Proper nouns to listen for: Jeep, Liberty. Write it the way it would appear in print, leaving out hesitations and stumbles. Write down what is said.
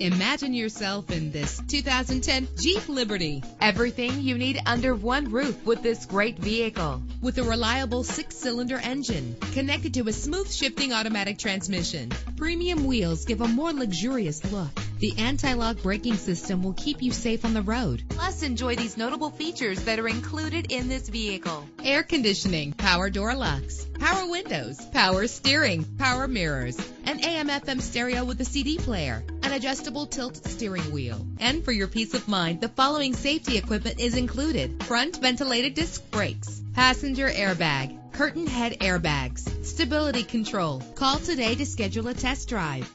Imagine yourself in this 2010 Jeep Liberty. Everything you need under one roof with this great vehicle. With a reliable 6-cylinder engine connected to a smooth shifting automatic transmission, premium wheels give a more luxurious look. The anti-lock braking system will keep you safe on the road. Plus, enjoy these notable features that are included in this vehicle: air conditioning, power door locks, power windows, power steering, power mirrors, an AM/FM stereo with a CD player, an adjustable tilt steering wheel. And for your peace of mind, the following safety equipment is included: front ventilated disc brakes, passenger airbag, curtain head airbags, stability control. Call today to schedule a test drive.